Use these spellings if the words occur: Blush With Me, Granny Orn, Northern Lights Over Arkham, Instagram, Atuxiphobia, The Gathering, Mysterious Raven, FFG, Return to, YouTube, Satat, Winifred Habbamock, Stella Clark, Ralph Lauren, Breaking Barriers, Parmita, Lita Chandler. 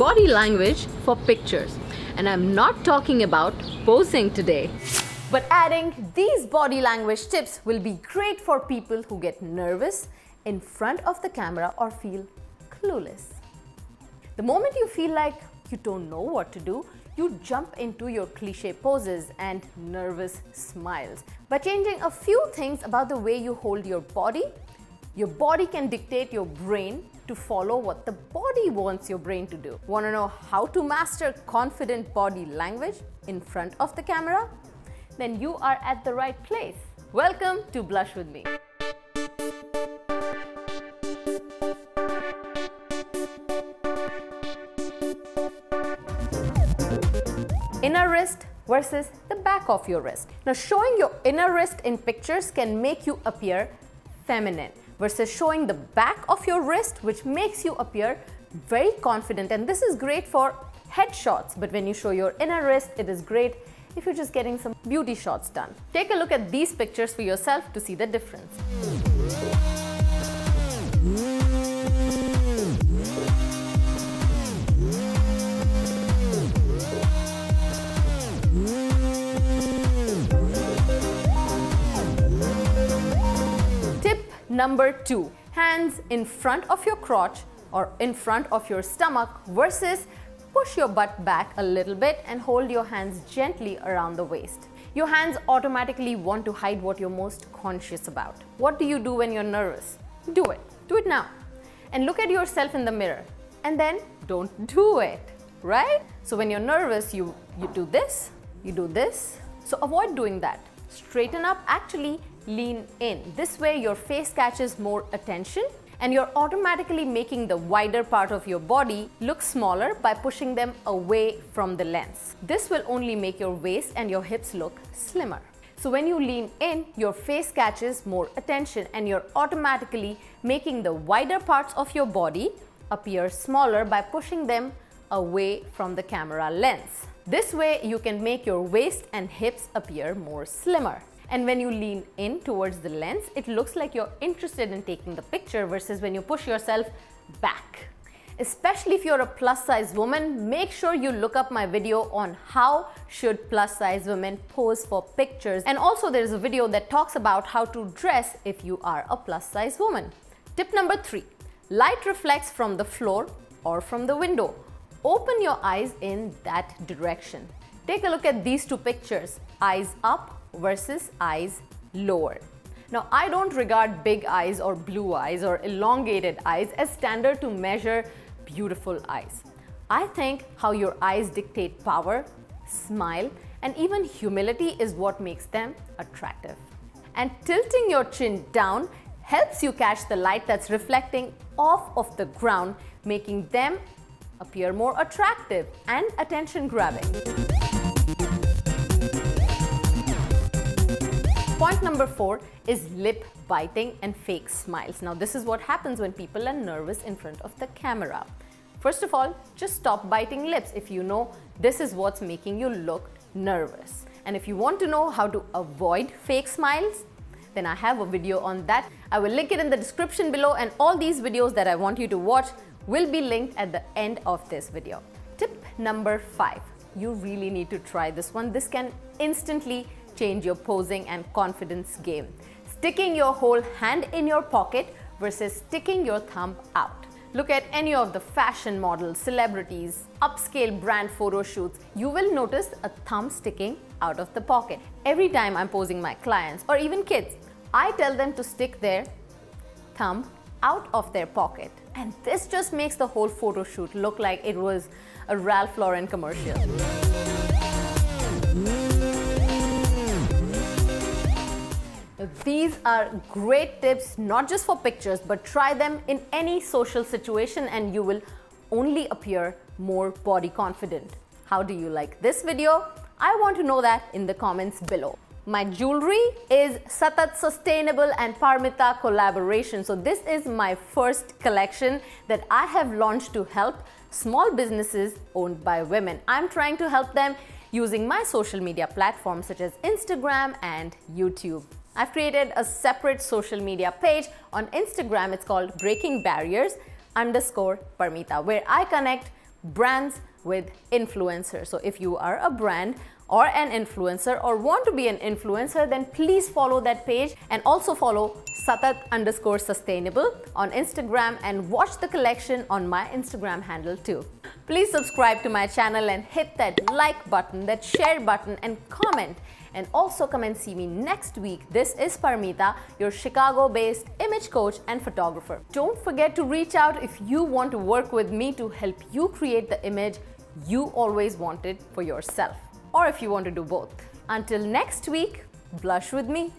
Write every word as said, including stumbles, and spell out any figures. body language for pictures. And I'm not talking about posing today. But adding these body language tips will be great for people who get nervous in front of the camera or feel clueless. The moment you feel like you don't know what to do, you jump into your cliche poses and nervous smiles. By changing a few things about the way you hold your body, your body can dictate your brain to follow what the body wants your brain to do. Want to know how to master confident body language in front of the camera? Then you are at the right place. Welcome to Blush With Me. Inner wrist versus the back of your wrist. Now, showing your inner wrist in pictures can make you appear feminine versus showing the back of your wrist, which makes you appear very confident. And this is great for headshots, but when you show your inner wrist, it is great if you're just getting some beauty shots done. Take a look at these pictures for yourself to see the difference. Number two, hands in front of your crotch or in front of your stomach versus push your butt back a little bit and hold your hands gently around the waist. Your hands automatically want to hide what you're most conscious about. What do you do when you're nervous? Do it. Do it now. And look at yourself in the mirror and then don't do it, right? So when you're nervous, you, you do this, you do this. So avoid doing that. Straighten up, actually lean in. This way your face catches more attention and you're automatically making the wider part of your body look smaller by pushing them away from the lens. This will only make your waist and your hips look slimmer. So when you lean in, your face catches more attention and you're automatically making the wider parts of your body appear smaller by pushing them away from the camera lens. This way you can make your waist and hips appear more slimmer. And when you lean in towards the lens, it looks like you're interested in taking the picture versus when you push yourself back. Especially if you're a plus size woman, make sure you look up my video on how should plus size women pose for pictures. And also there's a video that talks about how to dress if you are a plus size woman. Tip number three, light reflects from the floor or from the window. Open your eyes in that direction. Take a look at these two pictures, eyes up versus eyes lower. Now, I don't regard big eyes or blue eyes or elongated eyes as standard to measure beautiful eyes. I think how your eyes dictate power, smile, and even humility is what makes them attractive. And tilting your chin down helps you catch the light that's reflecting off of the ground, making them appear more attractive and attention-grabbing. Point number four is lip biting and fake smiles. Now, this is what happens when people are nervous in front of the camera. First of all, just stop biting lips if you know this is what's making you look nervous. And if you want to know how to avoid fake smiles, then I have a video on that. I will link it in the description below, and all these videos that I want you to watch will be linked at the end of this video. Tip number five. You really need to try this one. This can instantly change your posing and confidence game. Sticking your whole hand in your pocket versus sticking your thumb out. Look at any of the fashion models, celebrities, upscale brand photo shoots. You will notice a thumb sticking out of the pocket. Every time I'm posing my clients or even kids, I tell them to stick their thumb out of their pocket. And this just makes the whole photo shoot look like it was a Ralph Lauren commercial. These are great tips, not just for pictures, but try them in any social situation and you will only appear more body confident. How do you like this video? I want to know that in the comments below. My jewelry is Satat Sustainable and Parmita collaboration. So this is my first collection that I have launched to help small businesses owned by women. I'm trying to help them using my social media platforms such as Instagram and YouTube. I've created a separate social media page on Instagram. It's called Breaking Barriers underscore Parmita, where I connect brands with influencers. So if you are a brand or an influencer or want to be an influencer, then please follow that page and also follow Satat underscore sustainable on Instagram and watch the collection on my Instagram handle too. Please subscribe to my channel and hit that like button, that share button, and comment. And also come and see me next week. This is Parmita, your Chicago-based image coach and photographer. Don't forget to reach out if you want to work with me to help you create the image you always wanted for yourself, or if you want to do both. Until next week, blush with me.